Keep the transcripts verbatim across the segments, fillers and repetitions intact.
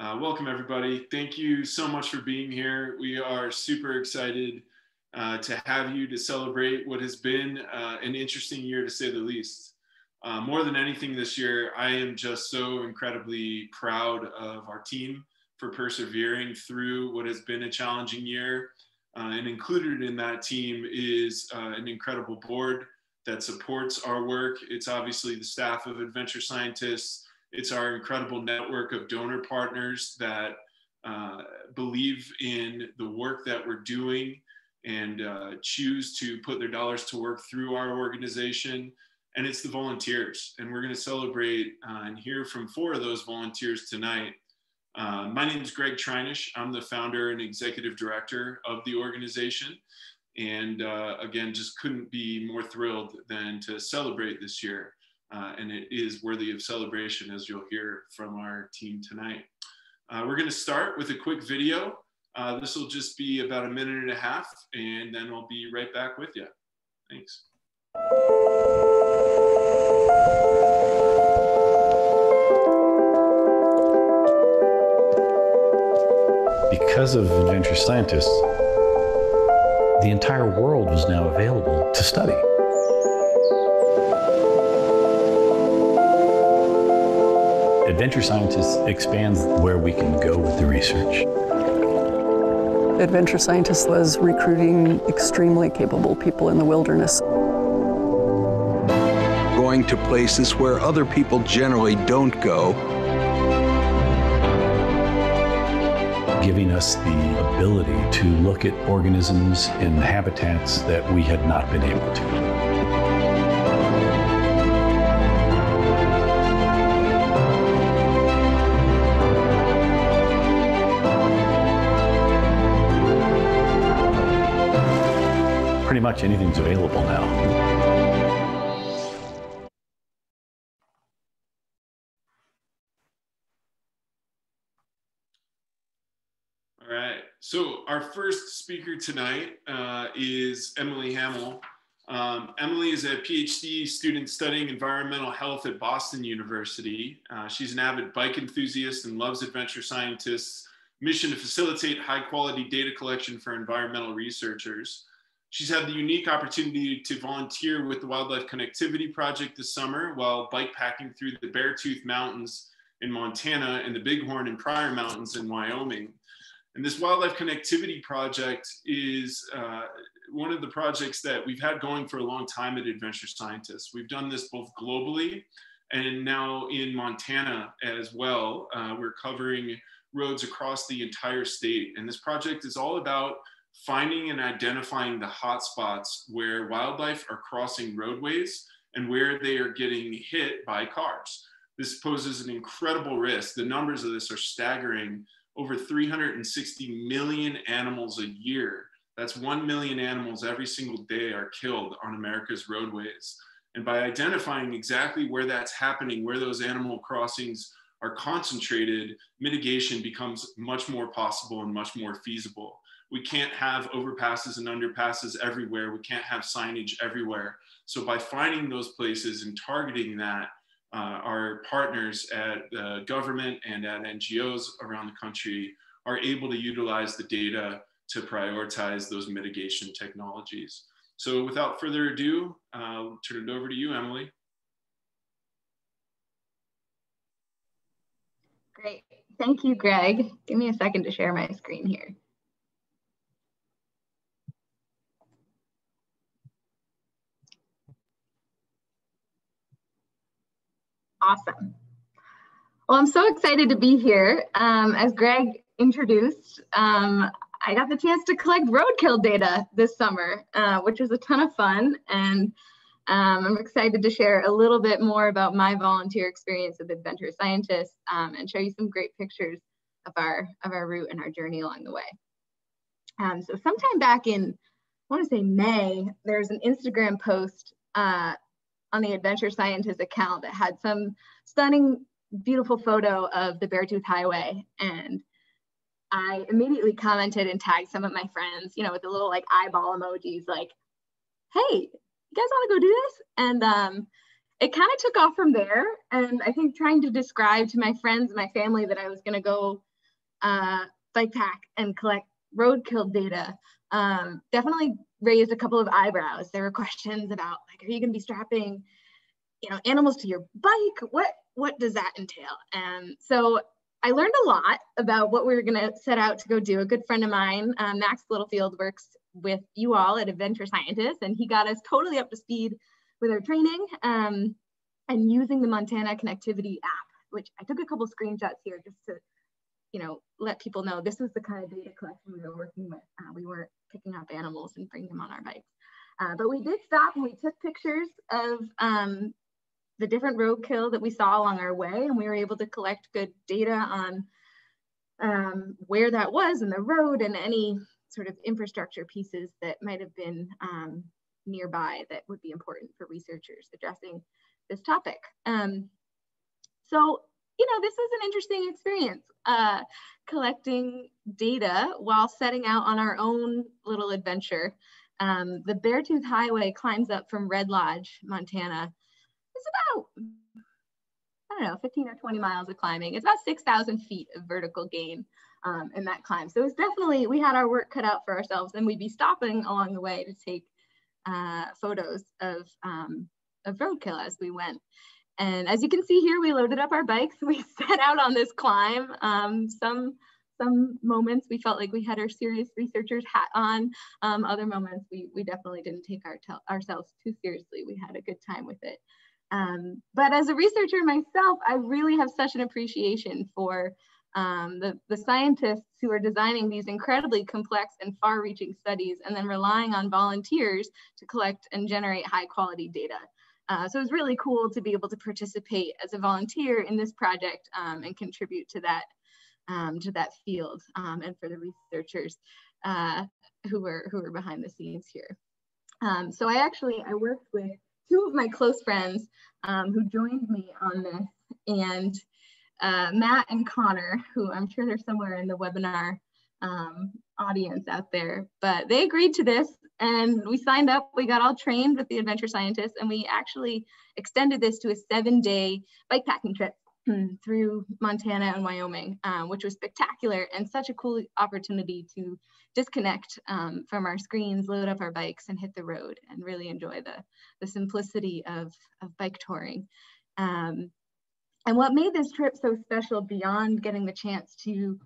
Uh, welcome, everybody. Thank you so much for being here. We are super excited uh, to have you to celebrate what has been uh, an interesting year, to say the least. Uh, more than anything this year, I am just so incredibly proud of our team for persevering through what has been a challenging year. Uh, and included in that team is uh, an incredible board that supports our work. It's obviously the staff of Adventure Scientists. It's our incredible network of donor partners that uh, believe in the work that we're doing and uh, choose to put their dollars to work through our organization. And it's the volunteers. And we're going to celebrate uh, and hear from four of those volunteers tonight. Uh, my name is Greg Trinisch. I'm the founder and executive director of the organization. And uh, again, just couldn't be more thrilled than to celebrate this year. Uh, and it is worthy of celebration, as you'll hear from our team tonight. Uh, we're going to start with a quick video. Uh, this will just be about a minute and a half, and then we'll be right back with you. Thanks. Because of Adventure Scientists, the entire world was now available to study. Adventure Scientists expands where we can go with the research. Adventure Scientists was recruiting extremely capable people in the wilderness. Going to places where other people generally don't go. Giving us the ability to look at organisms and habitats that we had not been able to. Pretty much anything's available now. All right, so our first speaker tonight uh, is Emily Hammel. Um, Emily is a PhD student studying environmental health at Boston University. Uh, she's an avid bike enthusiast and loves Adventure Scientists' mission to facilitate high quality data collection for environmental researchers. She's had the unique opportunity to volunteer with the Wildlife Connectivity Project this summer while bikepacking through the Beartooth Mountains in Montana and the Bighorn and Pryor Mountains in Wyoming. And this Wildlife Connectivity Project is uh, one of the projects that we've had going for a long time at Adventure Scientists. We've done this both globally and now in Montana as well. Uh, we're covering roads across the entire state. And this project is all about finding and identifying the hotspots where wildlife are crossing roadways and where they are getting hit by cars. This poses an incredible risk. The numbers of this are staggering. Over three hundred sixty million animals a year. That's one million animals every single day are killed on America's roadways. And by identifying exactly where that's happening, where those animal crossings are concentrated, mitigation becomes much more possible and much more feasible. We can't have overpasses and underpasses everywhere. We can't have signage everywhere. So by finding those places and targeting that, uh, our partners at the government and at N G Os around the country are able to utilize the data to prioritize those mitigation technologies. So without further ado, uh, I'll turn it over to you, Emily. Great, thank you, Greg. Give me a second to share my screen here. Awesome. Well, I'm so excited to be here. Um, as Greg introduced, um, I got the chance to collect roadkill data this summer, uh, which was a ton of fun. And um, I'm excited to share a little bit more about my volunteer experience with Adventure Scientists um, and show you some great pictures of our, of our route and our journey along the way. Um, so sometime back in, I want to say May, there was an Instagram post uh, on the Adventure Scientist account that had some stunning, beautiful photo of the Beartooth Highway. And I immediately commented and tagged some of my friends, you know, with the little like eyeball emojis, like, hey, you guys wanna go do this? And um, it kind of took off from there. And I think trying to describe to my friends and my family that I was gonna go uh, bike pack and collect roadkill data um, definitely raised a couple of eyebrows. There were questions about, like, are you going to be strapping, you know, animals to your bike? What, what does that entail? And so I learned a lot about what we were going to set out to go do. A good friend of mine, um, Max Littlefield, works with you all at Adventure Scientists, and he got us totally up to speed with our training um, and using the Montana Connectivity app, which I took a couple screenshots here just to, you know, let people know this was the kind of data collection we were working with. Uh, we weren't picking up animals and bringing them on our bikes. Uh, but we did stop and we took pictures of um, the different roadkill that we saw along our way, and we were able to collect good data on um, where that was in the road and any sort of infrastructure pieces that might have been um, nearby that would be important for researchers addressing this topic. Um, so, you know, this was an interesting experience, uh, collecting data while setting out on our own little adventure. Um, the Beartooth Highway climbs up from Red Lodge, Montana. It's about, I don't know, fifteen or twenty miles of climbing. It's about six thousand feet of vertical gain um, in that climb. So it's definitely, we had our work cut out for ourselves, and we'd be stopping along the way to take uh, photos of, um, of roadkill as we went. And as you can see here, we loaded up our bikes. We set out on this climb. Um, some, some moments we felt like we had our serious researcher's hat on. Um, other moments we, we definitely didn't take our ourselves too seriously. We had a good time with it. Um, but as a researcher myself, I really have such an appreciation for um, the, the scientists who are designing these incredibly complex and far-reaching studies and then relying on volunteers to collect and generate high-quality data. Uh, so it was really cool to be able to participate as a volunteer in this project um, and contribute to that, um, to that field um, and for the researchers uh, who were, who were behind the scenes here. Um, so I actually, I worked with two of my close friends um, who joined me on this, and uh, Matt and Connor, who I'm sure they're somewhere in the webinar um, audience out there, but they agreed to this, and we signed up. We got all trained with the Adventure Scientists, and we actually extended this to a seven day bikepacking trip through Montana and Wyoming, um, which was spectacular and such a cool opportunity to disconnect um, from our screens, load up our bikes, and hit the road and really enjoy the, the simplicity of, of bike touring. Um, and what made this trip so special beyond getting the chance to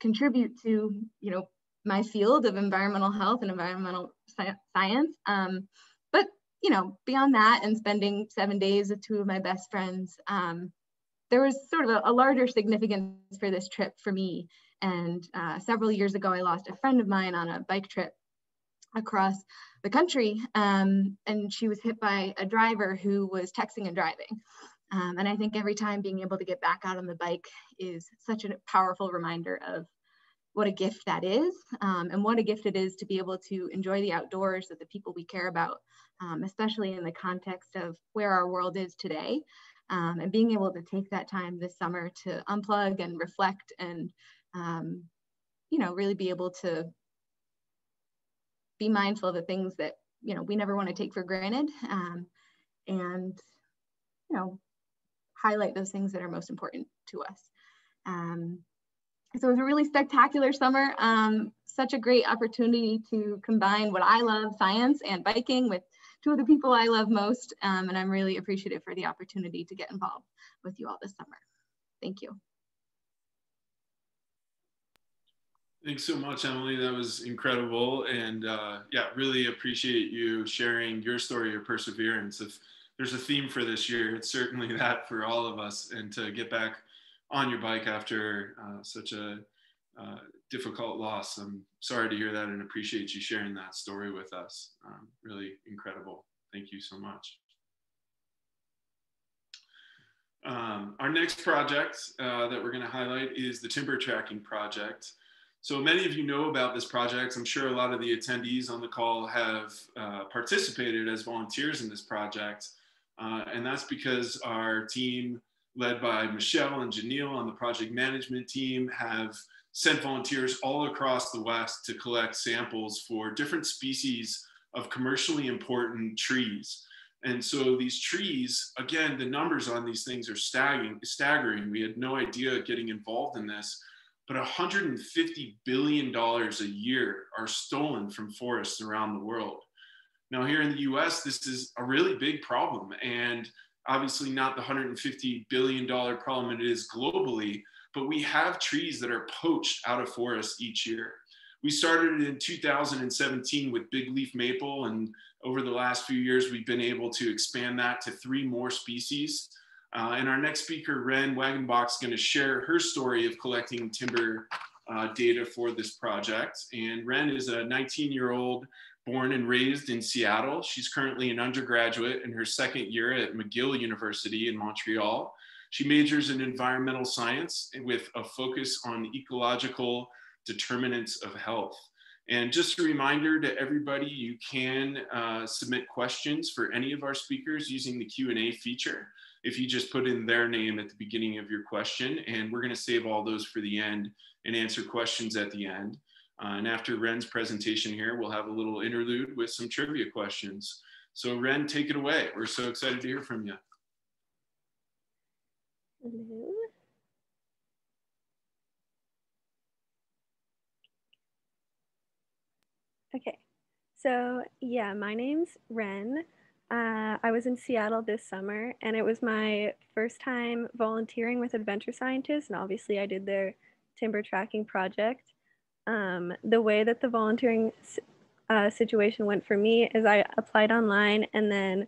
contribute to, you know, my field of environmental health and environmental sci- science, um, but, you know, beyond that and spending seven days with two of my best friends, um, there was sort of a, a larger significance for this trip for me. And uh, several years ago, I lost a friend of mine on a bike trip across the country. Um, and she was hit by a driver who was texting and driving. Um, and I think every time being able to get back out on the bike is such a powerful reminder of what a gift that is, um, and what a gift it is to be able to enjoy the outdoors with the people we care about, um, especially in the context of where our world is today. Um, and being able to take that time this summer to unplug and reflect and, um, you know, really be able to be mindful of the things that, you know, we never want to take for granted, um, and, you know, highlight those things that are most important to us. Um, so it was a really spectacular summer, um, such a great opportunity to combine what I love, science and biking, with two of the people I love most, um, and I'm really appreciative for the opportunity to get involved with you all this summer. Thank you. Thanks so much, Emily. That was incredible, and uh, yeah, really appreciate you sharing your story of perseverance. If there's a theme for this year, it's certainly that for all of us, and to get back on your bike after uh, such a uh, difficult loss. I'm sorry to hear that and appreciate you sharing that story with us. Um, really incredible. Thank you so much. Um, our next project uh, that we're going to highlight is the timber tracking project. So many of you know about this project. I'm sure a lot of the attendees on the call have uh, participated as volunteers in this project. Uh, and that's because our team, led by Michelle and Janille on the project management team, have sent volunteers all across the West to collect samples for different species of commercially important trees. And so these trees, again, the numbers on these things are staggering. staggering. We had no idea getting involved in this but one hundred fifty billion dollars a year are stolen from forests around the world. Now, here in the U S, this is a really big problem, and obviously not the one hundred fifty billion dollars problem it is globally, but we have trees that are poached out of forests each year. We started in two thousand seventeen with big leaf maple, and over the last few years, we've been able to expand that to three more species. Uh, and our next speaker, Wren Wagenbach, is going to share her story of collecting timber uh, data for this project. And Wren is a nineteen-year-old born and raised in Seattle. She's currently an undergraduate in her second year at McGill University in Montreal. She majors in environmental science with a focus on ecological determinants of health. And just a reminder to everybody, you can uh, submit questions for any of our speakers using the Q and A feature. If you just put in their name at the beginning of your question, and we're going to save all those for the end and answer questions at the end. Uh, and after Wren's presentation here, we'll have a little interlude with some trivia questions. So Wren, take it away. We're so excited to hear from you. Hello. Okay, so yeah, my name's Wren. Uh, I was in Seattle this summer, and it was my first time volunteering with Adventure Scientists, and obviously I did their timber tracking project. Um, the way that the volunteering uh, situation went for me is I applied online, and then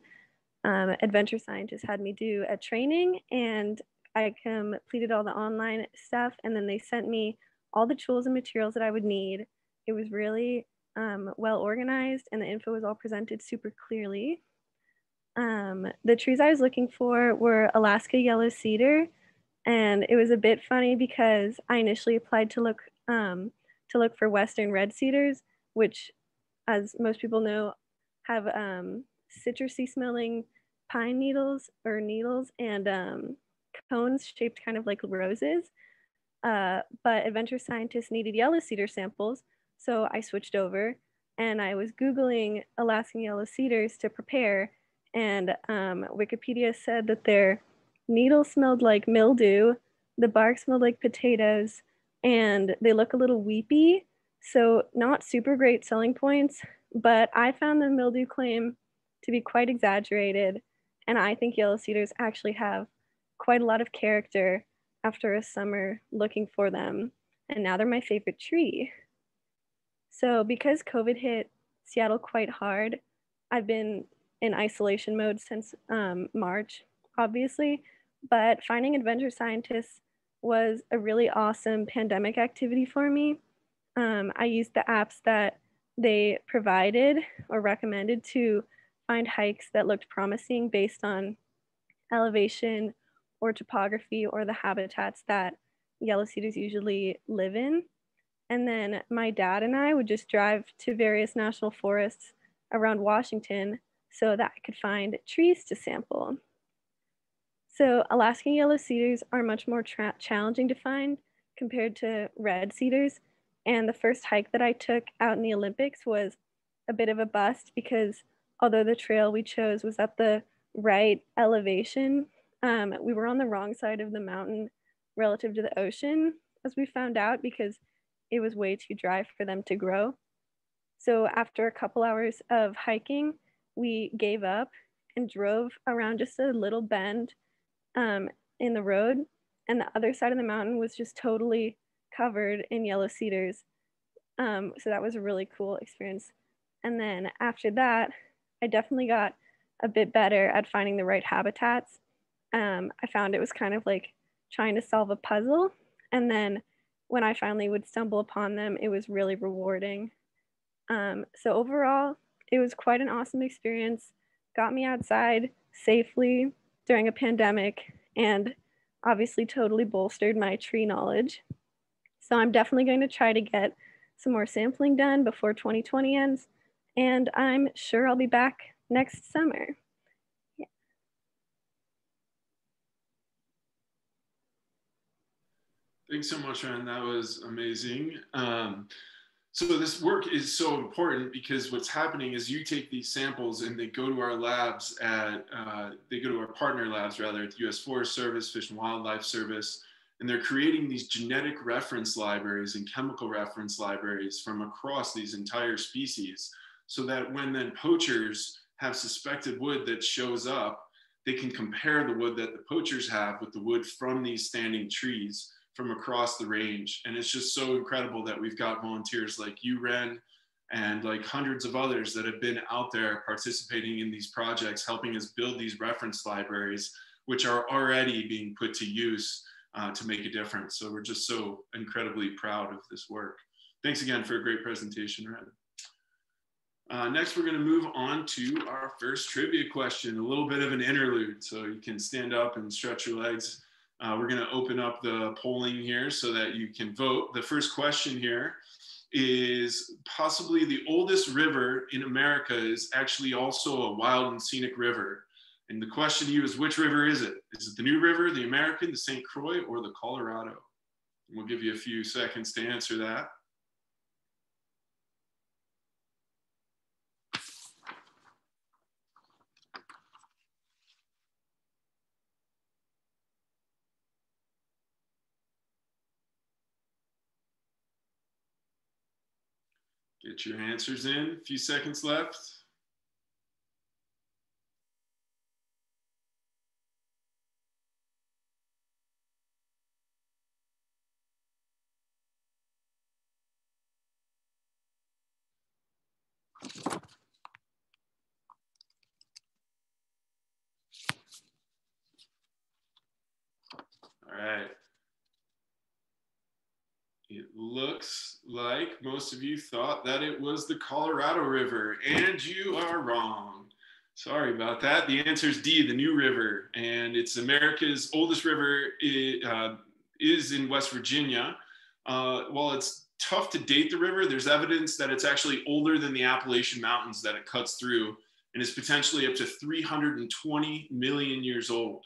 um, Adventure Scientists had me do a training, and I completed all the online stuff, and then they sent me all the tools and materials that I would need. It was really um, well organized, and the info was all presented super clearly. Um, the trees I was looking for were Alaska Yellow Cedar, and it was a bit funny because I initially applied to look um, to look for Western Red Cedars, which, as most people know, have um, citrusy smelling pine needles or needles and um, cones shaped kind of like roses. Uh, but Adventure Scientists needed yellow cedar samples, so I switched over, and I was Googling Alaskan yellow cedars to prepare. And um, Wikipedia said that their needles smelled like mildew, the bark smelled like potatoes, and they look a little weepy. So not super great selling points, but I found the mildew claim to be quite exaggerated. And I think yellow cedars actually have quite a lot of character after a summer looking for them. And now they're my favorite tree. So because COVID hit Seattle quite hard, I've been in isolation mode since um, March, obviously, but finding Adventure Scientists was a really awesome pandemic activity for me. Um, I used the apps that they provided or recommended to find hikes that looked promising based on elevation or topography or the habitats that yellow cedars usually live in. And then my dad and I would just drive to various national forests around Washington so that I could find trees to sample. So Alaskan yellow cedars are much more challenging to find compared to red cedars. And the first hike that I took out in the Olympics was a bit of a bust because although the trail we chose was at the right elevation, um, we were on the wrong side of the mountain relative to the ocean, as we found out, because it was way too dry for them to grow. So after a couple hours of hiking, we gave up and drove around just a little bend um, in the road, and the other side of the mountain was just totally covered in yellow cedars. Um, so that was a really cool experience. And then after that, I definitely got a bit better at finding the right habitats. Um, I found it was kind of like trying to solve a puzzle. And then when I finally would stumble upon them, it was really rewarding. Um, so overall, it was quite an awesome experience, got me outside safely during a pandemic, and obviously totally bolstered my tree knowledge. So I'm definitely going to try to get some more sampling done before twenty twenty ends, and I'm sure I'll be back next summer. Yeah. Thanks so much, Wren. That was amazing. Um, So this work is so important because what's happening is you take these samples and they go to our labs at, uh, they go to our partner labs rather at the U S Forest Service, Fish and Wildlife Service, And they're creating these genetic reference libraries and chemical reference libraries from across these entire species, so that when then poachers have suspected wood that shows up, they can compare the wood that the poachers have with the wood from these standing trees from across the range. And it's just so incredible that we've got volunteers like you, Wren, and like hundreds of others that have been out there participating in these projects, helping us build these reference libraries, which are already being put to use uh, to make a difference. So we're just so incredibly proud of this work. Thanks again for a great presentation, Wren. Uh, next, we're going to move on to our first trivia question, a little bit of an interlude. So you can stand up and stretch your legs. Uh, we're going to open up the polling here so that you can vote. The first question here is, possibly the oldest river in America is actually also a wild and scenic river. And the question to you is, which river is it? Is it the New River, the American, the Saint Croix, or the Colorado? And we'll give you a few seconds to answer that. Get your answers in, a few seconds left. All right. It looks like most of you thought that it was the Colorado River, and you are wrong. Sorry about that. The answer is D, the New River, and it's America's oldest river. It uh, is in West Virginia. Uh, while it's tough to date the river, there's evidence that it's actually older than the Appalachian Mountains that it cuts through, and is potentially up to three hundred twenty million years old.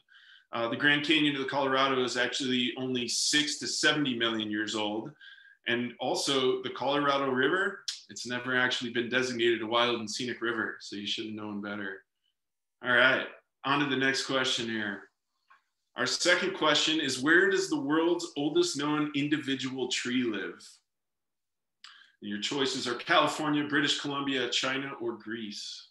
Uh, the Grand Canyon of the Colorado is actually only six to seventy million years old. And also the Colorado River, it's never actually been designated a wild and scenic river, so you should have known better. All right, on to the next question here. Our second question is, where does the world's oldest known individual tree live? And your choices are California, British Columbia, China, or Greece.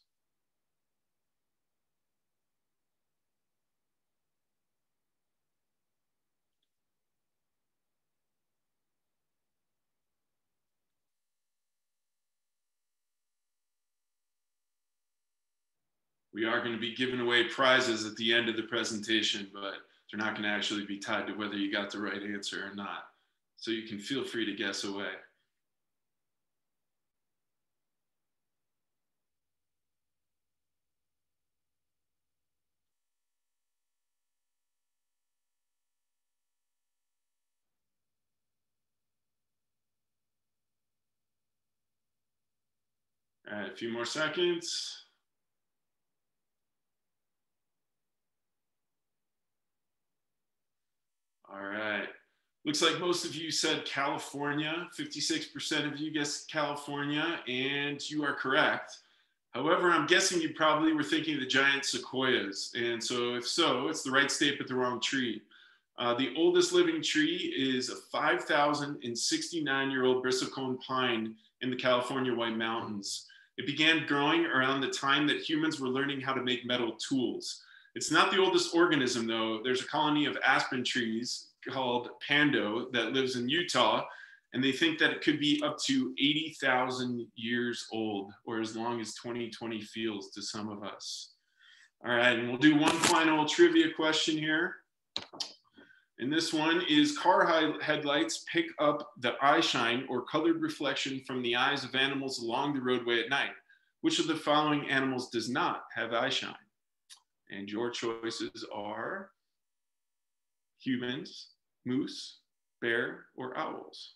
We are going to be giving away prizes at the end of the presentation, but they're not going to actually be tied to whether you got the right answer or not. So you can feel free to guess away. All right, a few more seconds. All right, looks like most of you said California. fifty-six percent of you guessed California, and you are correct. However, I'm guessing you probably were thinking of the giant sequoias. And so if so, it's the right state but the wrong tree. Uh, the oldest living tree is a five thousand sixty-nine year old bristlecone pine in the California White Mountains. It began growing around the time that humans were learning how to make metal tools. It's not the oldest organism, though. There's a colony of aspen trees called Pando that lives in Utah, and they think that it could be up to eighty thousand years old, or as long as twenty twenty feels to some of us. All right, and we'll do one final trivia question here. And this one is, car headlights pick up the eye shine or colored reflection from the eyes of animals along the roadway at night. Which of the following animals does not have eye shine? And your choices are humans, moose, bear, or owls.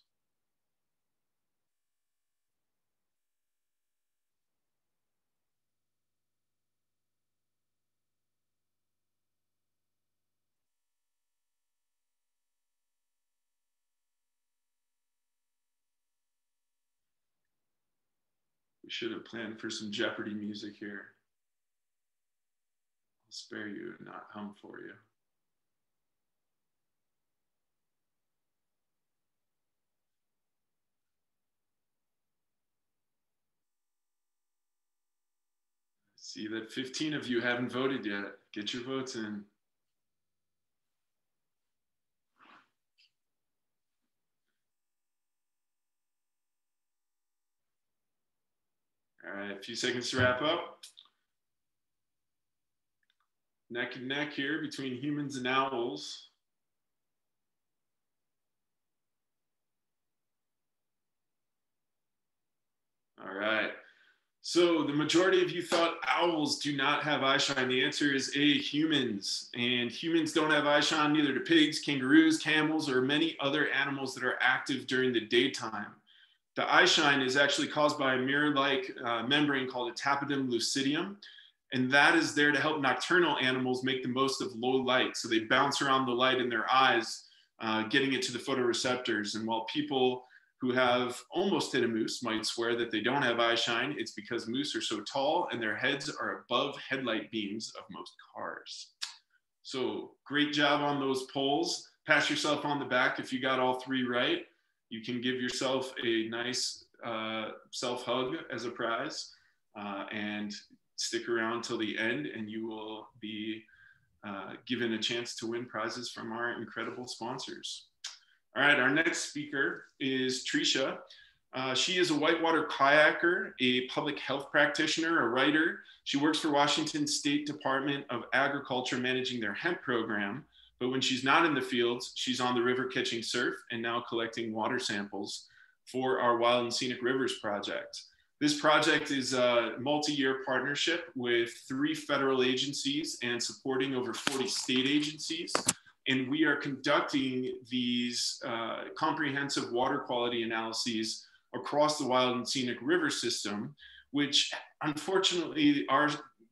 We should have planned for some Jeopardy music here. Spare you and not hum for you. see that fifteen of you haven't voted yet. Get your votes in. All right, a few seconds to wrap up. Neck and neck here between humans and owls. All right, so the majority of you thought owls do not have eyeshine. The answer is A, humans. And humans don't have eyeshine, neither do pigs, kangaroos, camels, or many other animals that are active during the daytime. The eyeshine is actually caused by a mirror-like uh, membrane called a tapetum lucidum. And that is there to help nocturnal animals make the most of low light. So they bounce around the light in their eyes, uh, getting it to the photoreceptors. And while people who have almost hit a moose might swear that they don't have eyeshine, it's because moose are so tall and their heads are above headlight beams of most cars. So great job on those polls. Pat yourself on the back if you got all three right. You can give yourself a nice uh, self-hug as a prize uh, and stick around till the end, and you will be uh, given a chance to win prizes from our incredible sponsors. All right, our next speaker is Tricia. Uh, she is a whitewater kayaker, a public health practitioner, a writer. She works for Washington State Department of Agriculture, managing their hemp program. But when she's not in the fields, she's on the river catching surf and now collecting water samples for our Wild and Scenic Rivers project. This project is a multi-year partnership with three federal agencies and supporting over forty state agencies. And we are conducting these uh, comprehensive water quality analyses across the Wild and Scenic River system, which unfortunately our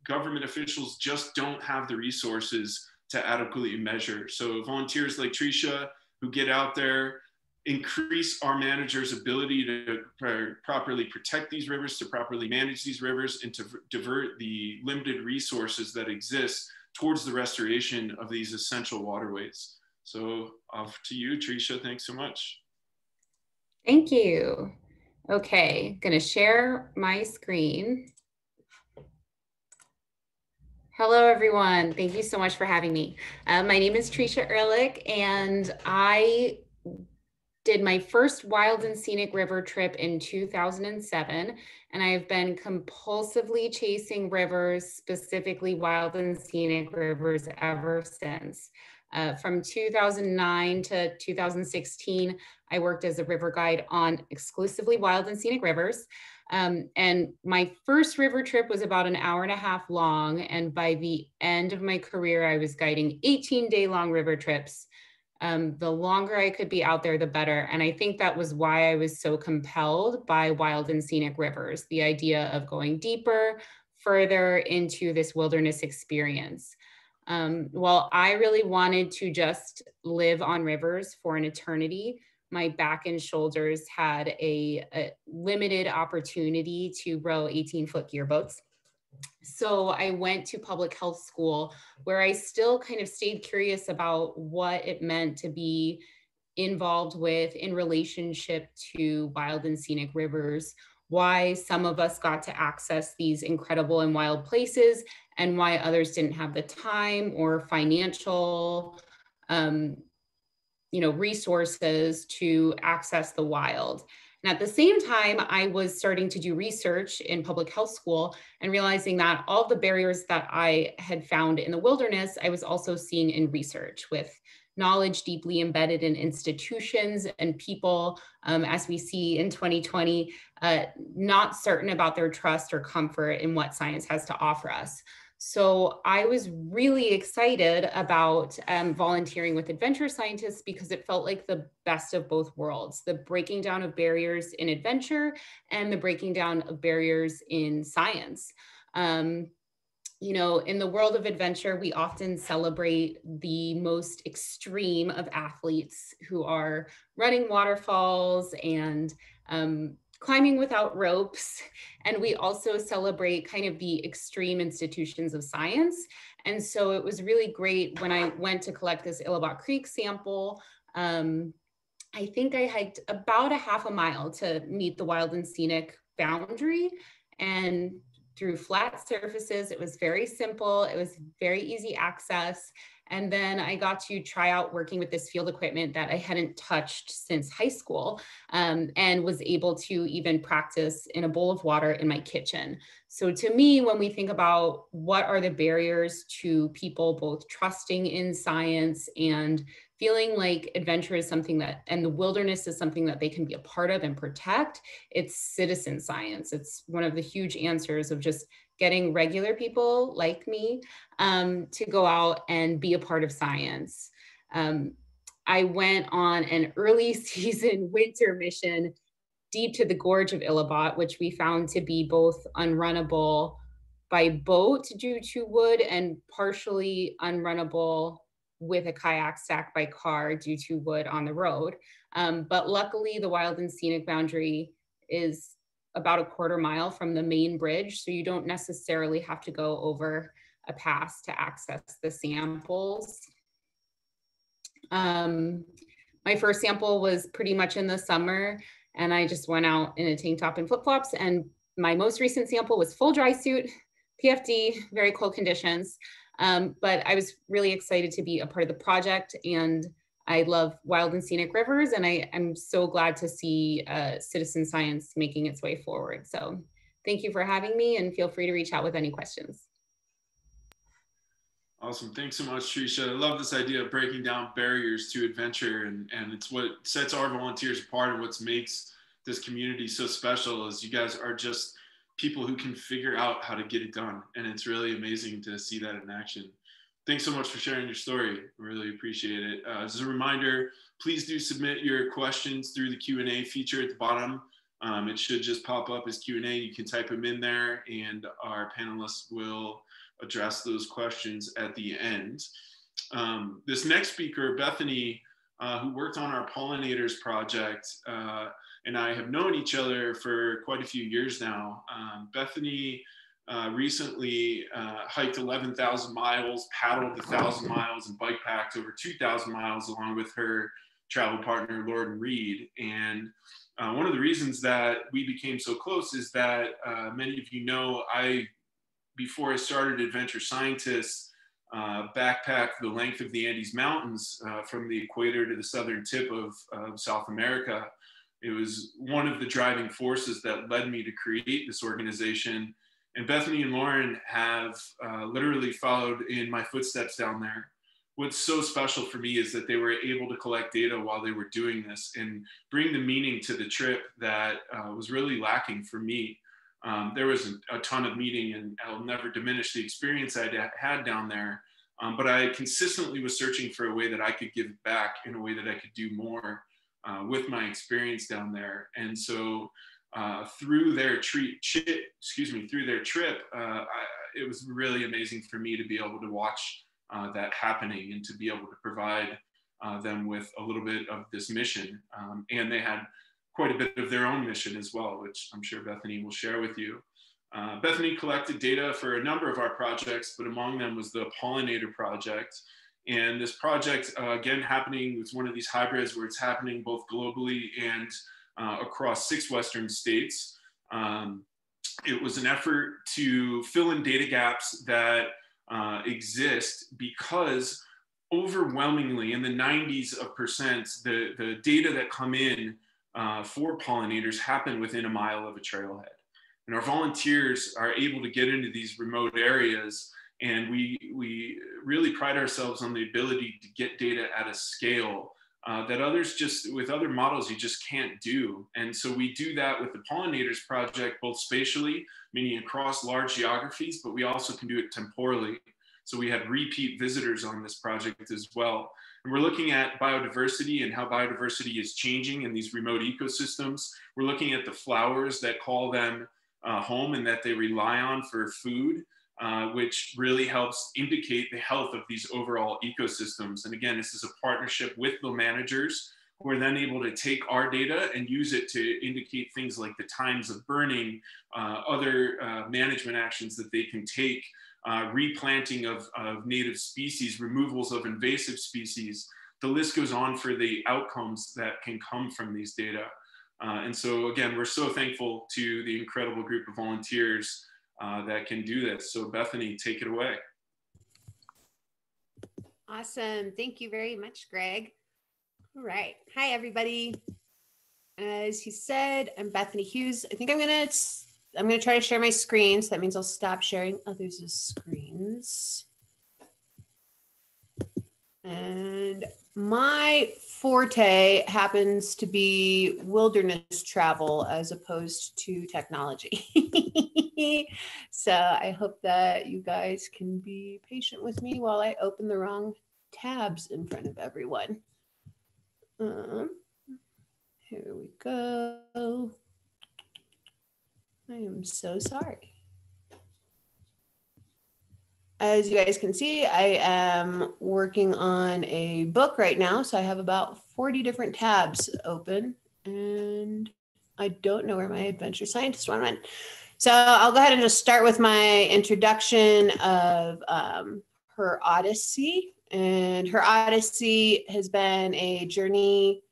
government officials just don't have the resources to adequately measure. So volunteers like Tricia who get out there, increase our managers' ability to pr properly protect these rivers, to properly manage these rivers, and to divert the limited resources that exist towards the restoration of these essential waterways. So off to you, Tricia, thanks so much. Thank you. Okay, gonna share my screen. Hello, everyone. Thank you so much for having me. Uh, my name is Tricia Ehrlich, and I did my first Wild and Scenic River trip in two thousand seven. And I have been compulsively chasing rivers, specifically Wild and Scenic Rivers, ever since. Uh, from two thousand nine to two thousand sixteen, I worked as a river guide on exclusively Wild and Scenic Rivers. Um, and my first river trip was about an hour and a half long. And by the end of my career, I was guiding eighteen day long river trips. Um, the longer I could be out there, the better. And I think that was why I was so compelled by Wild and Scenic Rivers, the idea of going deeper, further into this wilderness experience. Um, while I really wanted to just live on rivers for an eternity, my back and shoulders had a, a limited opportunity to row eighteen foot gearboats. So I went to public health school, where I still kind of stayed curious about what it meant to be involved with in relationship to Wild and Scenic Rivers, why some of us got to access these incredible and wild places, and why others didn't have the time or financial um, you know, resources to access the wild. And at the same time, I was starting to do research in public health school and realizing that all the barriers that I had found in the wilderness, I was also seeing in research with knowledge deeply embedded in institutions and people, um, as we see in twenty twenty, uh, not certain about their trust or comfort in what science has to offer us. So I was really excited about um, volunteering with Adventure Scientists because it felt like the best of both worlds, the breaking down of barriers in adventure and the breaking down of barriers in science. Um, you know, in the world of adventure, we often celebrate the most extreme of athletes who are running waterfalls and um, climbing without ropes. And we also celebrate kind of the extreme institutions of science. And so it was really great when I went to collect this Ilabot Creek sample. Um, I think I hiked about a half a mile to meet the Wild and Scenic boundary and through flat surfaces. It was very simple. It was very easy access. And then I got to try out working with this field equipment that I hadn't touched since high school, um, and was able to even practice in a bowl of water in my kitchen. So to me, when we think about what are the barriers to people both trusting in science and feeling like adventure is something that, and the wilderness is something that they can be a part of and protect, it's citizen science. It's one of the huge answers of just getting regular people like me um, to go out and be a part of science. Um, I went on an early season winter mission deep to the gorge of Ilabot, which we found to be both unrunnable by boat due to wood and partially unrunnable with a kayak stack by car due to wood on the road. Um, but luckily the wild and scenic boundary is about a quarter mile from the main bridge. So you don't necessarily have to go over a pass to access the samples. Um, my first sample was pretty much in the summer, and I just went out in a tank top and flip-flops. And my most recent sample was full dry suit, P F D, very cold conditions. Um, but I was really excited to be a part of the project, and I love wild and scenic rivers, and I am so glad to see uh, citizen science making its way forward. So thank you for having me, and feel free to reach out with any questions. Awesome, thanks so much, Tricia. I love this idea of breaking down barriers to adventure, and, and it's what sets our volunteers apart, and what makes this community so special is you guys are just people who can figure out how to get it done. And it's really amazing to see that in action. Thanks so much for sharing your story. I really appreciate it. Uh, as a reminder, please do submit your questions through the Q and A feature at the bottom. Um, it should just pop up as Q and A. You can type them in there, and our panelists will address those questions at the end. Um, this next speaker, Bethany, uh, who worked on our pollinators project, uh, and I have known each other for quite a few years now. Um, Bethany Uh, recently uh, hiked eleven thousand miles, paddled one thousand miles, and bike packed over two thousand miles along with her travel partner, Lauren Reed. And uh, one of the reasons that we became so close is that uh, many of you know, I, before I started Adventure Scientists, uh, backpacked the length of the Andes Mountains uh, from the equator to the southern tip of, of South America. It was one of the driving forces that led me to create this organization. And Bethany and Lauren have uh, literally followed in my footsteps down there. What's so special for me is that they were able to collect data while they were doing this and bring the meaning to the trip that uh, was really lacking for me. Um, there was a ton of meaning, and I'll never diminish the experience I had down there, um, but I consistently was searching for a way that I could give back in a way that I could do more uh, with my experience down there. And so Uh, through their treat, excuse me, through their trip, uh, I, it was really amazing for me to be able to watch uh, that happening and to be able to provide uh, them with a little bit of this mission. Um, and they had quite a bit of their own mission as well, which I'm sure Bethany will share with you. Uh, Bethany collected data for a number of our projects, but among them was the Pollinator Project. And this project, uh, again, happening with one of these hybrids where it's happening both globally and Uh, across six Western states. Um, it was an effort to fill in data gaps that uh, exist because overwhelmingly in the nineties of percent, the, the data that come in uh, for pollinators happen within a mile of a trailhead. And our volunteers are able to get into these remote areas, and we, we really pride ourselves on the ability to get data at a scale Uh, that others just, with other models, you just can't do. And so we do that with the Pollinators Project, both spatially, meaning across large geographies, but we also can do it temporally. So we had repeat visitors on this project as well. And we're looking at biodiversity and how biodiversity is changing in these remote ecosystems. We're looking at the flowers that call them uh, home and that they rely on for food, Uh, which really helps indicate the health of these overall ecosystems. And again, this is a partnership with the managers who are then able to take our data and use it to indicate things like the times of burning, uh, other uh, management actions that they can take, uh, replanting of, of native species, removals of invasive species. The list goes on for the outcomes that can come from these data. Uh, and so again, we're so thankful to the incredible group of volunteers uh, that can do this. So Bethany, take it away. Awesome. Thank you very much, Greg. All right. Hi, everybody. As he said, I'm Bethany Hughes. I think I'm going to I'm going to try to share my screen. So that means I'll stop sharing others' screens. And my forte happens to be wilderness travel as opposed to technology. So I hope that you guys can be patient with me while I open the wrong tabs in front of everyone. Um, here we go. I am so sorry. As you guys can see, I am working on a book right now. So I have about forty different tabs open and I don't know where my Adventure Scientist one went. So I'll go ahead and just start with my introduction of um, Her Odyssey. And Her Odyssey has been a journey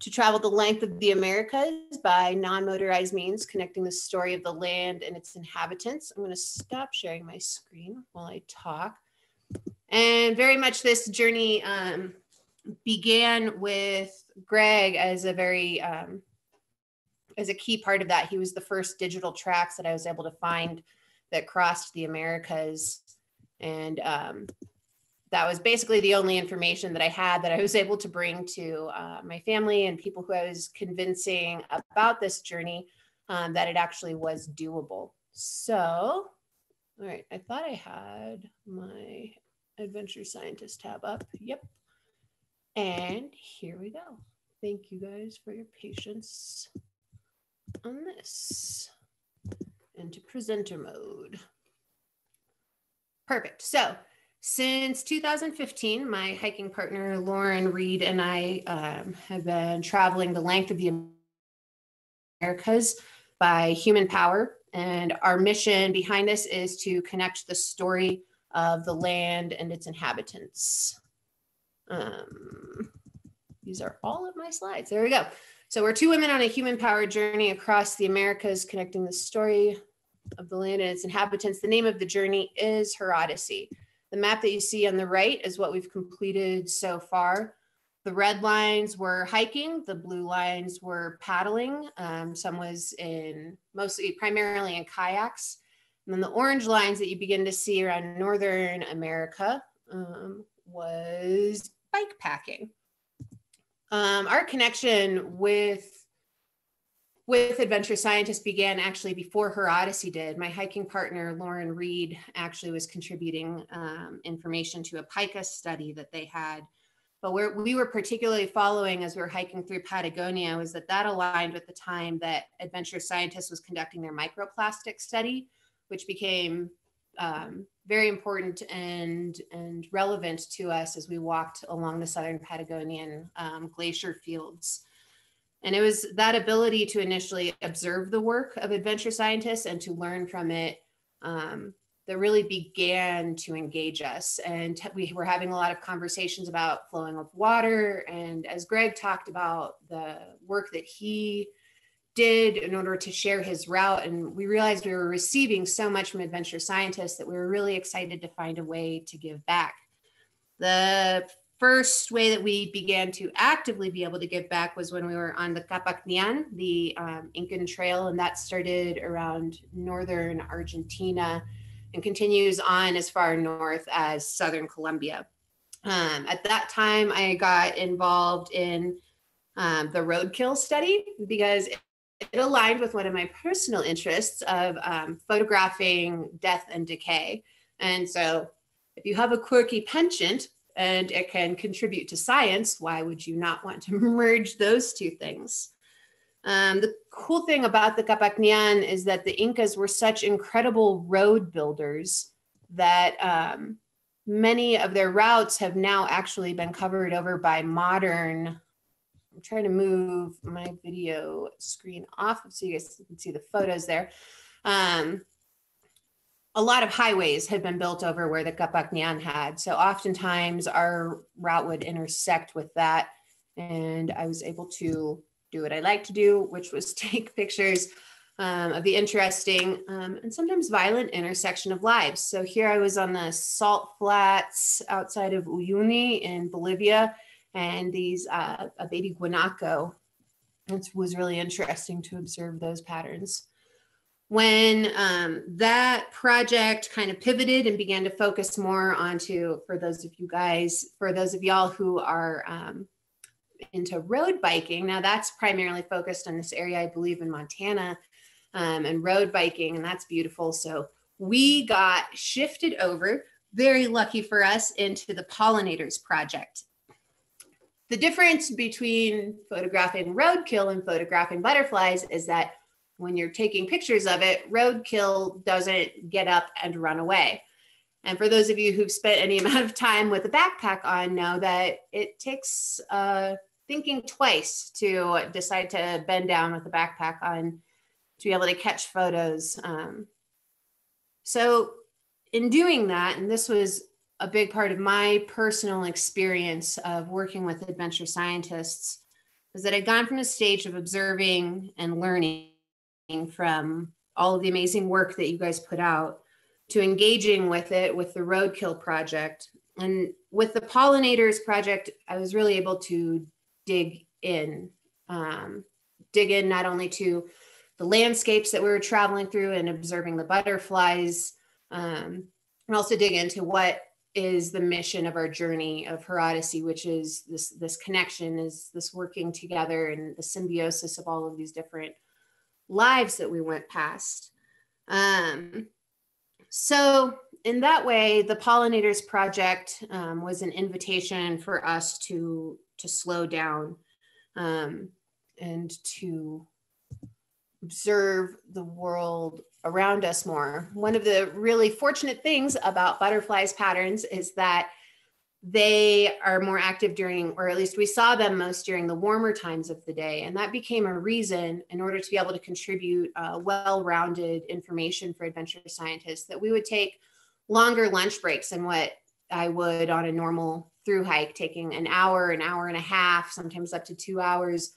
to travel the length of the Americas by non-motorized means, connecting the story of the land and its inhabitants. I'm gonna stop sharing my screen while I talk. And very much this journey um, began with Greg as a very, um, as a key part of that. He was the first digital tracks that I was able to find that crossed the Americas. And um, that was basically the only information that I had that I was able to bring to uh, my family and people who I was convincing about this journey um, that it actually was doable. So, all right, I thought I had my Adventure Scientist tab up. Yep. And here we go. Thank you guys for your patience on this. Into presenter mode. Perfect. So, since two thousand fifteen, my hiking partner, Lauren Reed, and I um, have been traveling the length of the Americas by human power. And our mission behind this is to connect the story of the land and its inhabitants. Um, these are all of my slides. There we go. So we're two women on a human power journey across the Americas, connecting the story of the land and its inhabitants. The name of the journey is Her Odyssey. The map that you see on the right is what we've completed so far. The red lines were hiking, the blue lines were paddling. Um, some was in mostly, primarily in kayaks. And then the orange lines that you begin to see around Northern America um, was bike packing. Um, our connection with with Adventure Scientist began actually before Her Odyssey did. My hiking partner, Lauren Reed, actually was contributing um, information to a pika study that they had. But where we were particularly following as we were hiking through Patagonia was that that aligned with the time that Adventure Scientist was conducting their microplastic study, which became um, very important and, and relevant to us as we walked along the southern Patagonian um, glacier fields. And it was that ability to initially observe the work of Adventure Scientists and to learn from it um, that really began to engage us. And we were having a lot of conversations about flowing of water. And as Greg talked about the work that he did in order to share his route, and we realized we were receiving so much from Adventure Scientists that we were really excited to find a way to give back. The first way that we began to actively be able to give back was when we were on the Qhapaq Ñan, the um, Incan Trail, and that started around northern Argentina and continues on as far north as southern Colombia. Um, at that time, I got involved in um, the roadkill study because it, it aligned with one of my personal interests of um, photographing death and decay. And so if you have a quirky penchant, and it can contribute to science, why would you not want to merge those two things? Um, the cool thing about the Qhapaq Ñan is that the Incas were such incredible road builders that um, many of their routes have now actually been covered over by modern, I'm trying to move my video screen off so you guys can see the photos there. Um, A lot of highways had been built over where the Qhapaq Ñan had. So oftentimes our route would intersect with that. And I was able to do what I like to do, which was take pictures um, of the interesting um, and sometimes violent intersection of lives. So here I was on the salt flats outside of Uyuni in Bolivia, and these uh, a baby guanaco. It was really interesting to observe those patterns. When um, that project kind of pivoted and began to focus more onto, for those of you guys, for those of y'all who are um, into road biking, now that's primarily focused on this area, I believe, in Montana, um, and road biking, and that's beautiful. So we got shifted over, very lucky for us, into the pollinators project. The difference between photographing roadkill and photographing butterflies is that when you're taking pictures of it, roadkill doesn't get up and run away. And for those of you who've spent any amount of time with a backpack on, know that it takes uh, thinking twice to decide to bend down with a backpack on to be able to catch photos. Um, so in doing that, and this was a big part of my personal experience of working with adventure scientists, is that I'd gone from a stage of observing and learning from all of the amazing work that you guys put out to engaging with it with the roadkill project. And with the pollinators project, I was really able to dig in, um, dig in not only to the landscapes that we were traveling through and observing the butterflies, um, and also dig into what is the mission of our journey of Her Odyssey, which is this, this connection, is this working together and the symbiosis of all of these different lives that we went past. Um, so in that way, the Pollinators Project um, was an invitation for us to, to slow down um, and to observe the world around us more. One of the really fortunate things about butterflies' patterns is that they are more active during, or at least we saw them most during the warmer times of the day. And that became a reason, in order to be able to contribute uh, well-rounded information for adventure scientists, that we would take longer lunch breaks than what I would on a normal through hike, taking an hour, an hour and a half, sometimes up to two hours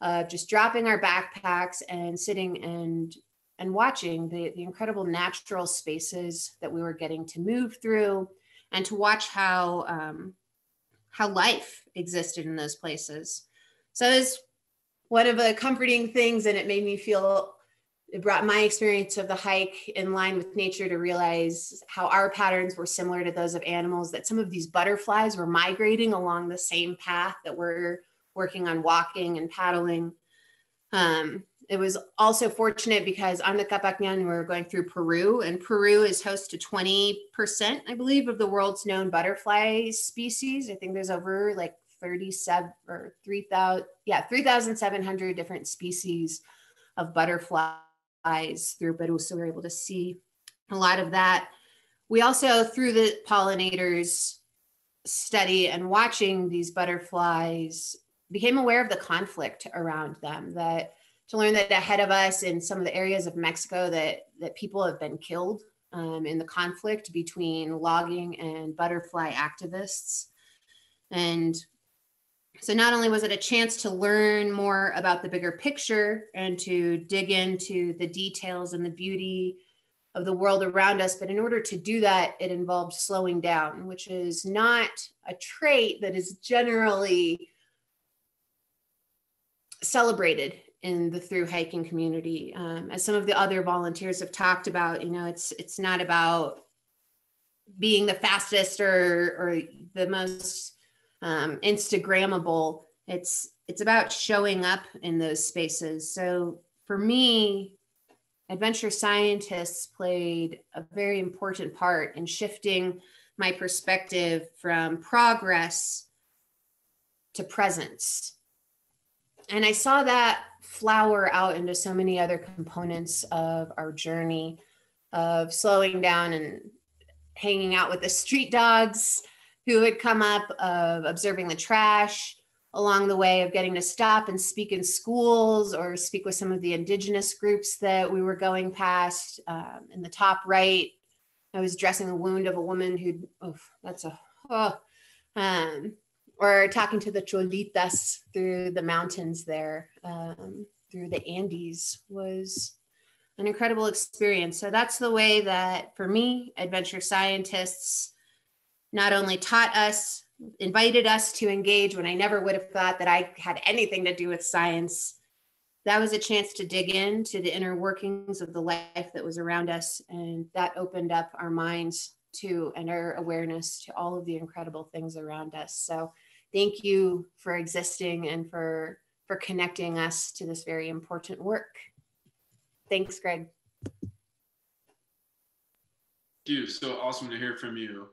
of just dropping our backpacks and sitting and, and watching the, the incredible natural spaces that we were getting to move through, and to watch how um, how life existed in those places. So it's one of the comforting things, and it made me feel, it brought my experience of the hike in line with nature to realize how our patterns were similar to those of animals, that some of these butterflies were migrating along the same path that we're working on walking and paddling. Um, it was also fortunate because on the Qhapaq Ñan, we were going through Peru, and Peru is host to twenty percent, I believe, of the world's known butterfly species. I think there's over like thirty-seven or three thousand, yeah, three thousand seven hundred different species of butterflies through Peru. So we were able to see a lot of that. We also, through the pollinators study and watching these butterflies, became aware of the conflict around them, that to learn that ahead of us in some of the areas of Mexico that, that people have been killed um, in the conflict between logging and butterfly activists. And so not only was it a chance to learn more about the bigger picture and to dig into the details and the beauty of the world around us, but in order to do that, it involved slowing down, which is not a trait that is generally celebrated in the through hiking community. Um, as some of the other volunteers have talked about, you know, it's it's not about being the fastest or or the most um, Instagrammable. It's it's about showing up in those spaces. So for me, adventure scientists played a very important part in shifting my perspective from progress to presence. And I saw that flower out into so many other components of our journey of slowing down and hanging out with the street dogs who had come up, of observing the trash along the way, of getting to stop and speak in schools or speak with some of the indigenous groups that we were going past. Um, in the top right, I was dressing the wound of a woman who, oh, that's a, oh, um, or talking to the cholitas through the mountains there, um, through the Andes, was an incredible experience. So that's the way that, for me, Adventure Scientists not only taught us, invited us to engage when I never would have thought that I had anything to do with science. That was a chance to dig into the inner workings of the life that was around us. And that opened up our minds to and our awareness to all of the incredible things around us. So thank you for existing and for, for connecting us to this very important work. Thanks, Greg. Thank you. So awesome to hear from you.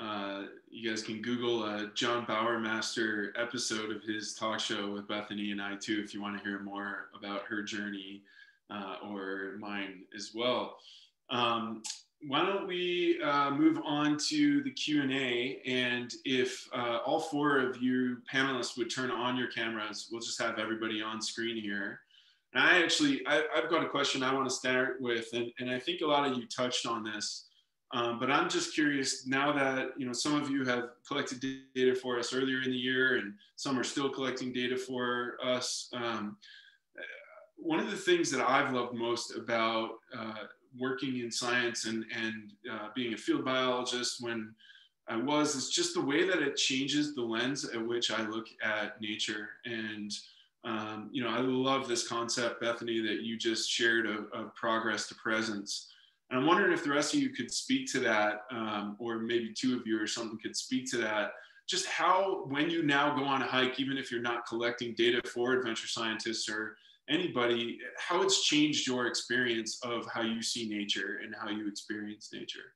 Uh, you guys can Google a John Bauermaster episode of his talk show with Bethany and I too, if you want to hear more about her journey uh, or mine as well. Um, why don't we uh, move on to the Q and A, and if uh, all four of you panelists would turn on your cameras, we'll just have everybody on screen here. And I actually, I, I've got a question I want to start with, and, and I think a lot of you touched on this, um, but I'm just curious now that, you know, some of you have collected data for us earlier in the year, and some are still collecting data for us. Um, one of the things that I've loved most about uh, working in science and, and uh, being a field biologist when I was is just the way that it changes the lens at which I look at nature. And Um, you know, I love this concept, Bethany, that you just shared of, of progress to presence. And I'm wondering if the rest of you could speak to that, um, or maybe two of you or something could speak to that. Just how, when you now go on a hike, even if you're not collecting data for Adventure Scientists or anybody, how it's changed your experience of how you see nature and how you experience nature.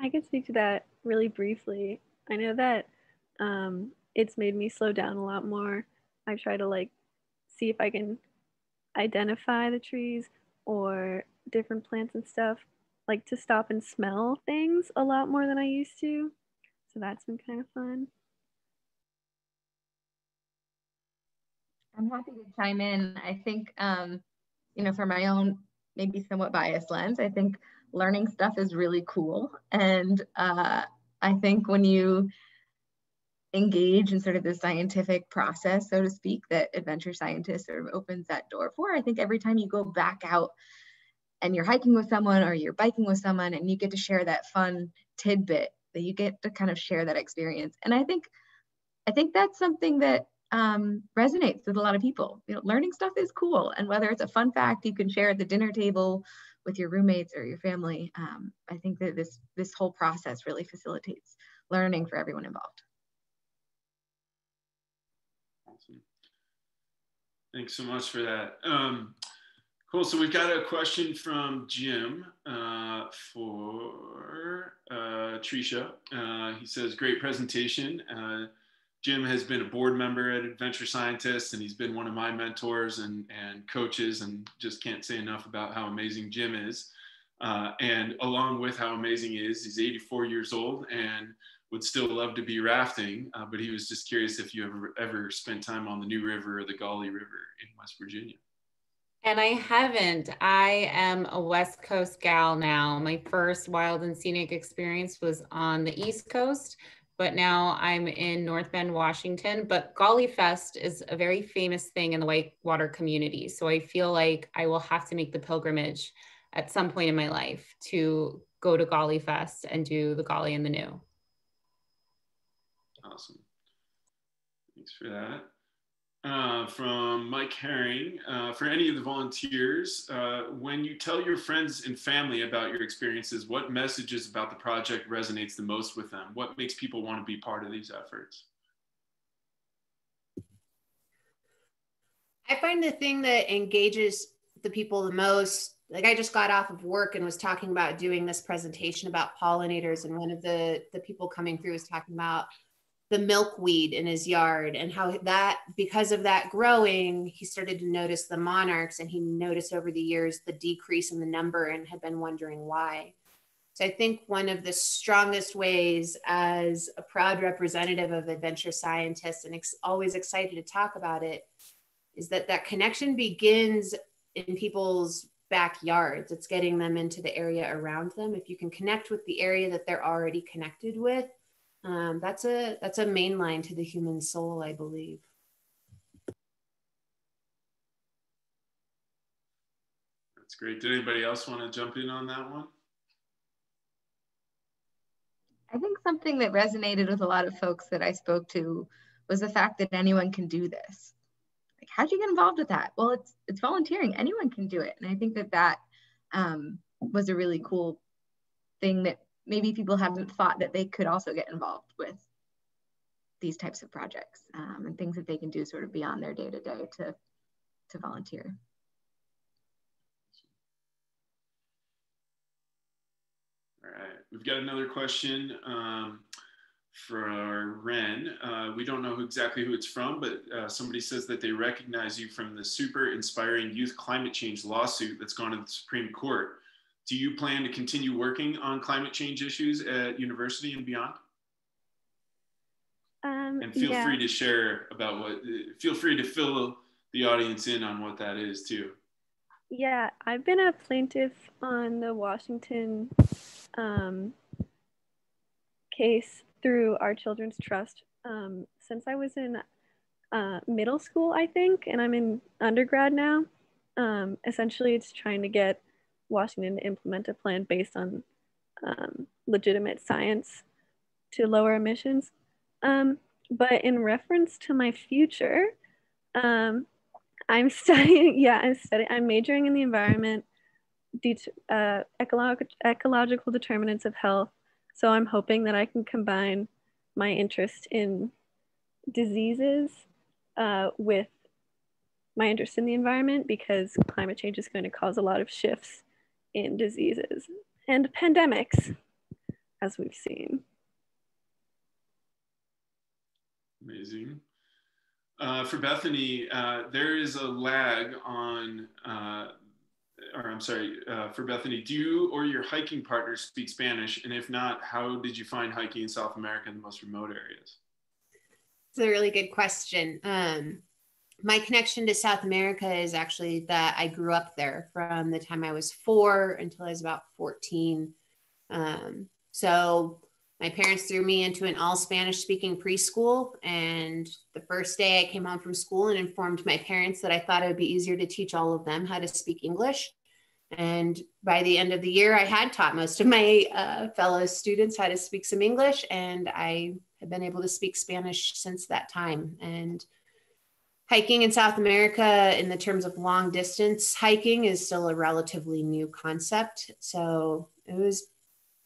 I can speak to that really briefly. I know that um, it's made me slow down a lot more. I try to like see if I can identify the trees or different plants and stuff, like to stop and smell things a lot more than I used to. So that's been kind of fun. I'm happy to chime in. I think, um, you know, for my own maybe somewhat biased lens, I think learning stuff is really cool. And uh, I think when you engage in sort of the scientific process, so to speak, that Adventure Scientist sort of opens that door for, I think every time you go back out and you're hiking with someone or you're biking with someone and you get to share that fun tidbit, that you get to kind of share that experience. And I think, I think that's something that um, resonates with a lot of people. You know, learning stuff is cool. And whether it's a fun fact you can share at the dinner table with your roommates or your family, um, I think that this this whole process really facilitates learning for everyone involved. Awesome. Thanks so much for that. Um, cool. So we've got a question from Jim uh, for uh, Tricia. Uh, he says, "Great presentation." Uh, Jim has been a board member at Adventure Scientists, and he's been one of my mentors and, and coaches, and just can't say enough about how amazing Jim is. Uh, and along with how amazing he is, he's eighty-four years old and would still love to be rafting, uh, but he was just curious if you ever, ever spent time on the New River or the Gauley River in West Virginia. And I haven't. I am a West Coast gal now. My first wild and scenic experience was on the East Coast, but now I'm in North Bend, Washington. But Gauley Fest is a very famous thing in the whitewater community. So I feel like I will have to make the pilgrimage at some point in my life to go to Gauley Fest and do the Gauley and the New. Awesome. Thanks for that. Uh, from Mike Herring, uh, for any of the volunteers, uh, when you tell your friends and family about your experiences, what messages about the project resonates the most with them? What makes people want to be part of these efforts? I find the thing that engages the people the most, like I just got off of work and was talking about doing this presentation about pollinators, and one of the, the people coming through was talking about the milkweed in his yard and how that, because of that growing, he started to notice the monarchs, and he noticed over the years the decrease in the number and had been wondering why. So I think one of the strongest ways as a proud representative of Adventure Scientists and ex always excited to talk about it is that that connection begins in people's backyards. It's getting them into the area around them. If you can connect with the area that they're already connected with, Um, that's a that's a main line to the human soul, I believe. That's great. Did anybody else want to jump in on that one? I think something that resonated with a lot of folks that I spoke to was the fact that anyone can do this. Like, how'd you get involved with that? Well, it's it's volunteering. Anyone can do it. And I think that that um, was a really cool thing that maybe people haven't thought that they could also get involved with these types of projects um, and things that they can do sort of beyond their day-to-day to, to volunteer. All right, we've got another question um, for Wren. Uh, we don't know who, exactly who it's from, but uh, somebody says that they recognize you from the super inspiring youth climate change lawsuit that's gone to the Supreme Court. Do you plan to continue working on climate change issues at university and beyond? Um, and feel yeah. free to share about what, feel free to fill the audience in on what that is too. Yeah, I've been a plaintiff on the Washington um, case through Our Children's Trust um, since I was in uh, middle school, I think, and I'm in undergrad now. Um, essentially, it's trying to get Washington to implement a plan based on um, legitimate science to lower emissions. Um, but in reference to my future, um, I'm studying, yeah, I'm studying, I'm majoring in the environment, uh, ecological, ecological determinants of health. So I'm hoping that I can combine my interest in diseases uh, with my interest in the environment, because climate change is going to cause a lot of shifts in diseases and pandemics, as we've seen. Amazing. Uh, for Bethany, uh, there is a lag on, uh, or I'm sorry, uh, for Bethany, do you or your hiking partner speak Spanish? And if not, how did you find hiking in South America in the most remote areas? It's a really good question. Um, my connection to South America is actually that I grew up there from the time I was four until I was about fourteen. Um, so my parents threw me into an all Spanish speaking preschool. And the first day I came home from school and informed my parents that I thought it would be easier to teach all of them how to speak English. And by the end of the year, I had taught most of my uh, fellow students how to speak some English. And I have been able to speak Spanish since that time. And hiking in South America in the terms of long distance hiking is still a relatively new concept. So it was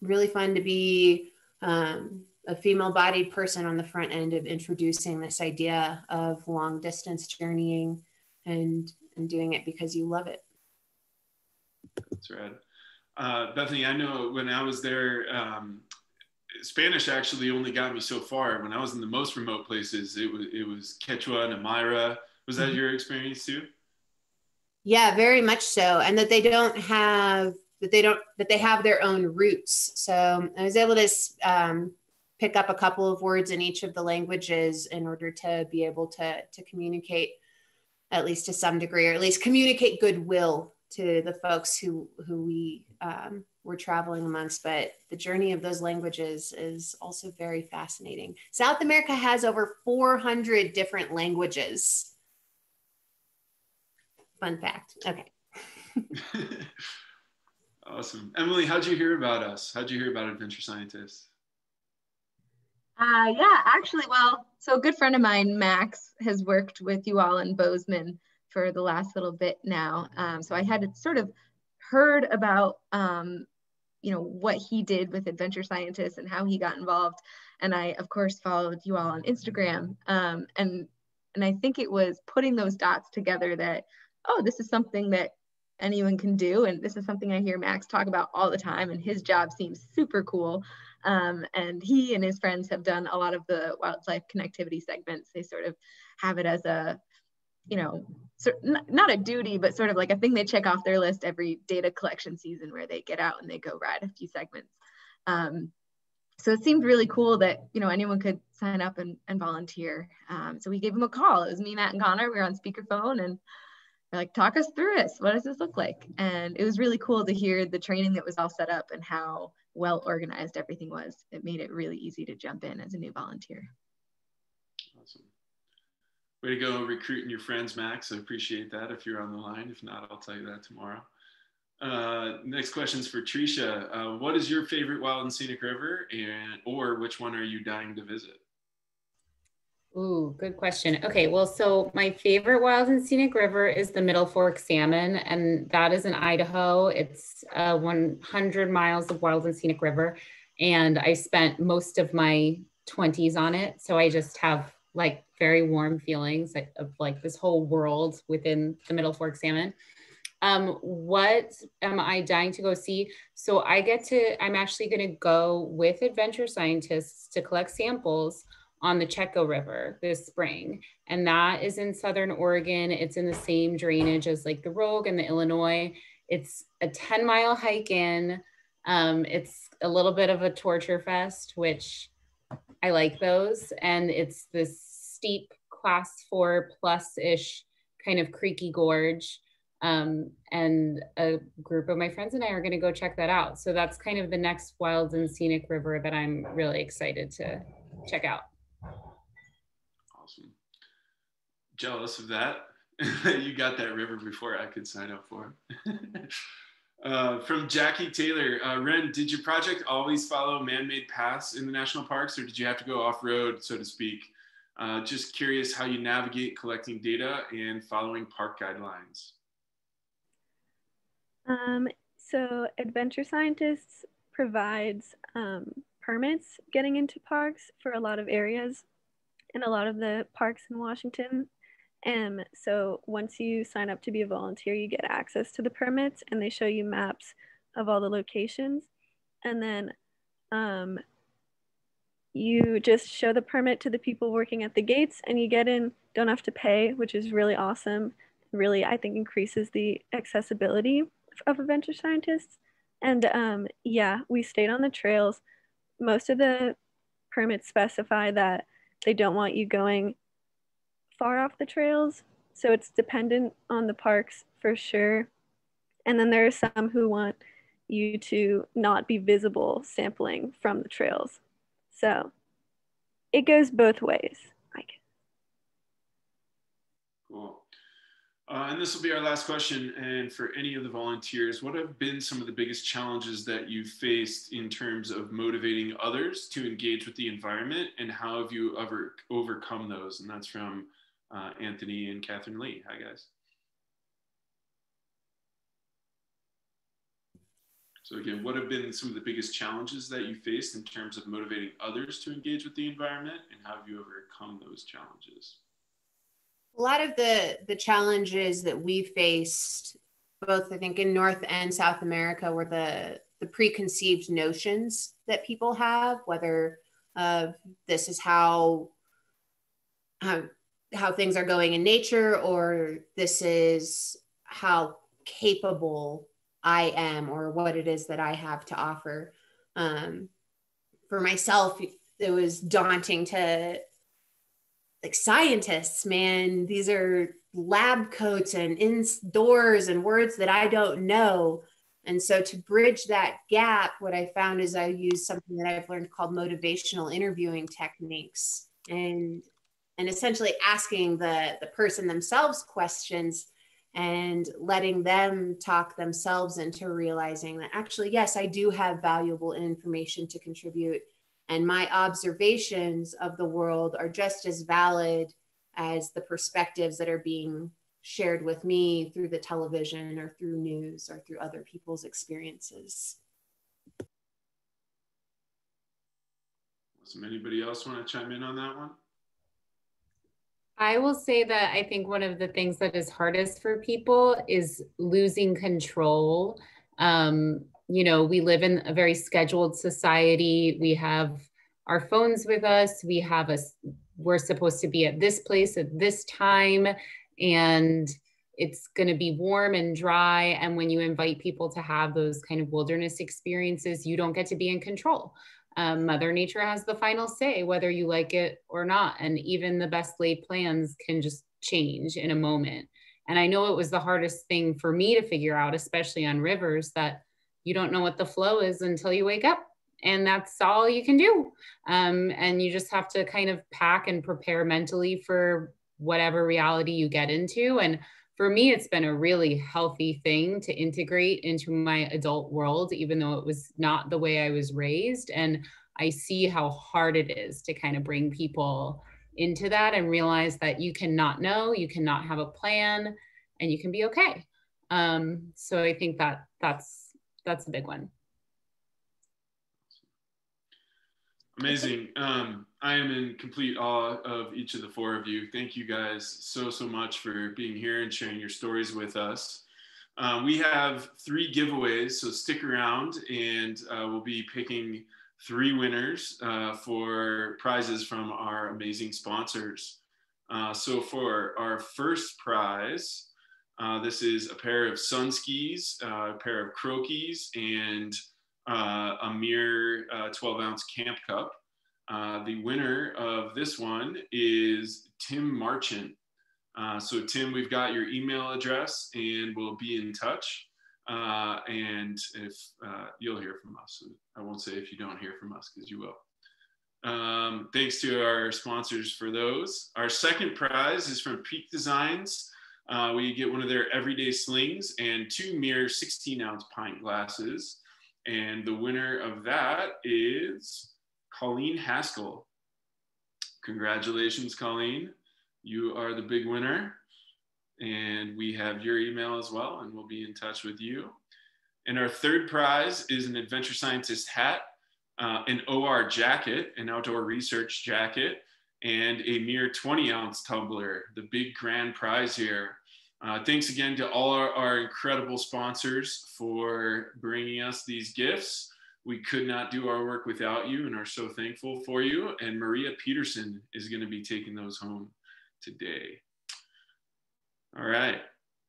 really fun to be um, a female-bodied person on the front end of introducing this idea of long distance journeying and, and doing it because you love it. That's right. Uh, Bethany, I know when I was there, um, Spanish actually only got me so far. When I was in the most remote places, it was it was Quechua and Amhara. Was that your experience too? Yeah, very much so. And that they don't have that they don't that they have their own roots. So I was able to um, pick up a couple of words in each of the languages in order to be able to to communicate, at least to some degree, or at least communicate goodwill to the folks who who we um, we're traveling amongst, but the journey of those languages is also very fascinating. South America has over four hundred different languages. Fun fact, okay. Awesome. Emily, how'd you hear about us? How'd you hear about Adventure Scientists? Uh, yeah, actually, well, so a good friend of mine, Max, has worked with you all in Bozeman for the last little bit now. Um, so I had to sort of heard about um, you know, what he did with Adventure Scientists and how he got involved. And I, of course, followed you all on Instagram. Um, and, and I think it was putting those dots together that, oh, this is something that anyone can do. And this is something I hear Max talk about all the time. And his job seems super cool. Um, and he and his friends have done a lot of the wildlife connectivity segments. They sort of have it as a, you know, so not a duty, but sort of like a thing they check off their list every data collection season, where they get out and they go ride a few segments. Um, so it seemed really cool that, you know, anyone could sign up and, and volunteer. Um, so we gave them a call. It was me, Matt, and Connor. We were on speakerphone and we're like, talk us through this. What does this look like? And it was really cool to hear the training that was all set up and how well organized everything was. It made it really easy to jump in as a new volunteer. Awesome. Way to go recruiting your friends, Max. I appreciate that if you're on the line. If not, I'll tell you that tomorrow. Uh, next question's for Tricia. Uh, what is your favorite wild and scenic river, and or which one are you dying to visit? Ooh, good question. Okay, well, so my favorite wild and scenic river is the Middle Fork Salmon, and that is in Idaho. It's uh, one hundred miles of wild and scenic river, and I spent most of my twenties on it, so I just have like very warm feelings of like this whole world within the Middle Fork Salmon. Um, what am I dying to go see? So I get to, I'm actually going to go with Adventure Scientists to collect samples on the Checo River this spring. And that is in Southern Oregon. It's in the same drainage as like the Rogue and the Illinois. It's a ten mile hike in. Um, it's a little bit of a torture fest, which I like those. And it's this steep class four plus-ish kind of creaky gorge. Um, and a group of my friends and I are going to go check that out. So that's kind of the next wild and scenic river that I'm really excited to check out. Awesome. Jealous of that. You got that river before I could sign up for it. Uh, from Jackie Taylor, uh, Wren, did your project always follow man-made paths in the national parks, or did you have to go off-road, so to speak? Uh, just curious how you navigate collecting data and following park guidelines. Um, so Adventure Scientists provides um, permits getting into parks for a lot of areas and a lot of the parks in Washington. And so once you sign up to be a volunteer, you get access to the permits, and they show you maps of all the locations. And then um, you just show the permit to the people working at the gates, and you get in, don't have to pay, which is really awesome. Really, I think increases the accessibility of Adventure Scientists. And um, yeah, we stayed on the trails. Most of the permits specify that they don't want you going far off the trails. So it's dependent on the parks for sure. And then there are some who want you to not be visible sampling from the trails. So it goes both ways, I guess. Cool. Uh, and this will be our last question. And for any of the volunteers, what have been some of the biggest challenges that you've faced in terms of motivating others to engage with the environment, and how have you ever overcome those? And that's from uh, Anthony and Catherine Lee. Hi, guys. So again, what have been some of the biggest challenges that you faced in terms of motivating others to engage with the environment, and how have you overcome those challenges? A lot of the, the challenges that we faced, both I think in North and South America, were the, the preconceived notions that people have, whether uh, this is how, how, how things are going in nature, or this is how capable I am, or what it is that I have to offer. Um, for myself, it was daunting to like scientists, man, these are lab coats and indoors and words that I don't know. And so to bridge that gap, what I found is I use something that I've learned called motivational interviewing techniques, and, and essentially asking the, the person themselves questions and letting them talk themselves into realizing that actually, yes, I do have valuable information to contribute. And my observations of the world are just as valid as the perspectives that are being shared with me through the television or through news or through other people's experiences. Does anybody else want to chime in on that one? I will say that I think one of the things that is hardest for people is losing control. Um, You know, we live in a very scheduled society. We have our phones with us. We have us, we're supposed to be at this place at this time, and it's going to be warm and dry. And when you invite people to have those kind of wilderness experiences, you don't get to be in control. Um, Mother Nature has the final say, whether you like it or not. And even the best laid plans can just change in a moment. And I know it was the hardest thing for me to figure out, especially on rivers, that you don't know what the flow is until you wake up, and that's all you can do. Um, and you just have to kind of pack and prepare mentally for whatever reality you get into. And for me, it's been a really healthy thing to integrate into my adult world, even though it was not the way I was raised. And I see how hard it is to kind of bring people into that and realize that you cannot know, you cannot have a plan, and you can be okay. Um, so I think that that's, that's a big one. Amazing. Um, I am in complete awe of each of the four of you. Thank you guys so, so much for being here and sharing your stories with us. Uh, we have three giveaways, so stick around, and uh, we'll be picking three winners uh, for prizes from our amazing sponsors. Uh, so for our first prize, uh, this is a pair of sun skis, uh, a pair of croquis, and Uh, a mere uh, twelve ounce camp cup. Uh, the winner of this one is Tim Marchant. Uh, so Tim, we've got your email address and we'll be in touch. Uh, and if uh, you'll hear from us, I won't say if you don't hear from us, because you will. Um, thanks to our sponsors for those. Our second prize is from Peak Designs. Uh, we get one of their everyday slings and two mere sixteen ounce pint glasses. And the winner of that is Colleen Haskell. Congratulations, Colleen. You are the big winner. And we have your email as well, and we'll be in touch with you. And our third prize is an Adventure Scientist hat, uh, an O R jacket, an Outdoor Research jacket, and a mere twenty ounce tumbler, the big grand prize here. Uh, thanks again to all our, our incredible sponsors for bringing us these gifts. We could not do our work without you and are so thankful for you. And Maria Peterson is going to be taking those home today. All right.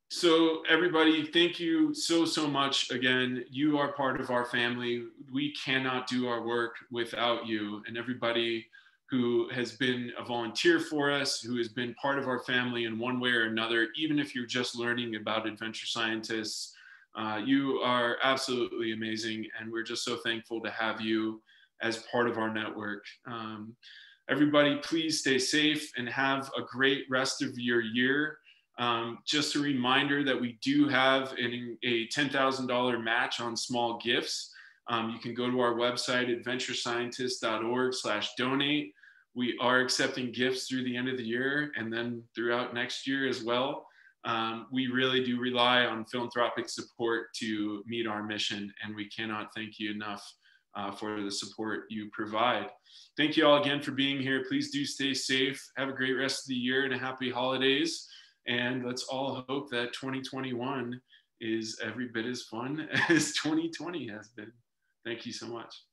So everybody, thank you so, so much again. You are part of our family. We cannot do our work without you. And everybody who has been a volunteer for us, who has been part of our family in one way or another, even if you're just learning about Adventure Scientists, uh, you are absolutely amazing. And we're just so thankful to have you as part of our network. Um, everybody, please stay safe and have a great rest of your year. Um, just a reminder that we do have an, a ten thousand dollar match on small gifts. Um, you can go to our website, adventure scientist dot org slash donate. We are accepting gifts through the end of the year and then throughout next year as well. Um, we really do rely on philanthropic support to meet our mission, and we cannot thank you enough uh, for the support you provide. Thank you all again for being here. Please do stay safe. Have a great rest of the year and a happy holidays. And let's all hope that twenty twenty-one is every bit as fun as twenty twenty has been. Thank you so much.